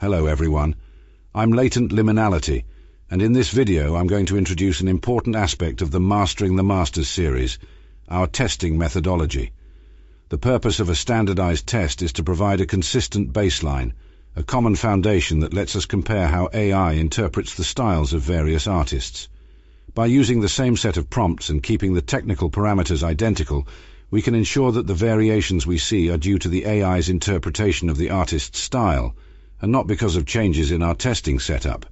Hello everyone, I'm Latent Liminality, and in this video I'm going to introduce an important aspect of the Mastering the Masters series, our testing methodology. The purpose of a standardized test is to provide a consistent baseline, a common foundation that lets us compare how AI interprets the styles of various artists. By using the same set of prompts and keeping the technical parameters identical, we can ensure that the variations we see are due to the AI's interpretation of the artist's style, and not because of changes in our testing setup.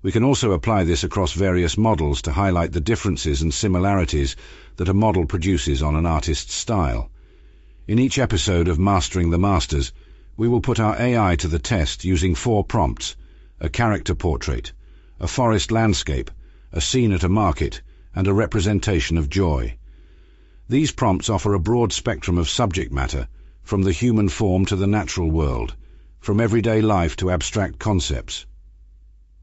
We can also apply this across various models to highlight the differences and similarities that a model produces on an artist's style. In each episode of Mastering the Masters, we will put our AI to the test using four prompts: a character portrait, a forest landscape, a scene at a market, and a representation of joy. These prompts offer a broad spectrum of subject matter, from the human form to the natural world, from everyday life to abstract concepts.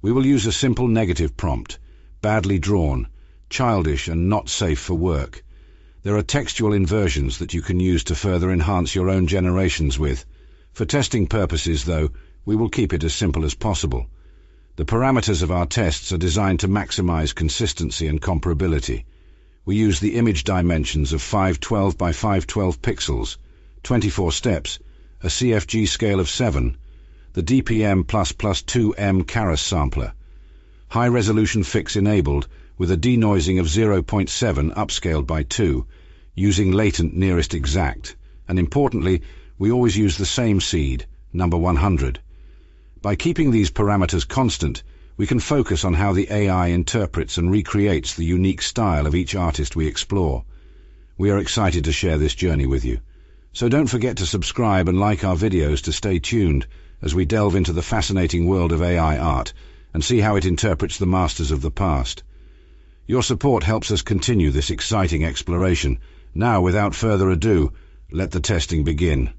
We will use a simple negative prompt, badly drawn, childish and not safe for work. There are textual inversions that you can use to further enhance your own generations with. For testing purposes though, we will keep it as simple as possible. The parameters of our tests are designed to maximize consistency and comparability. We use the image dimensions of 512 by 512 pixels, 24 steps, a CFG scale of 7, the DPM++2M Karas sampler, high-resolution fix enabled with a denoising of 0.7 upscaled by 2, using latent nearest exact, and importantly, we always use the same seed, number 100. By keeping these parameters constant, we can focus on how the AI interprets and recreates the unique style of each artist we explore. We are excited to share this journey with you. So don't forget to subscribe and like our videos to stay tuned as we delve into the fascinating world of AI art and see how it interprets the masters of the past. Your support helps us continue this exciting exploration. Now, without further ado, let the testing begin.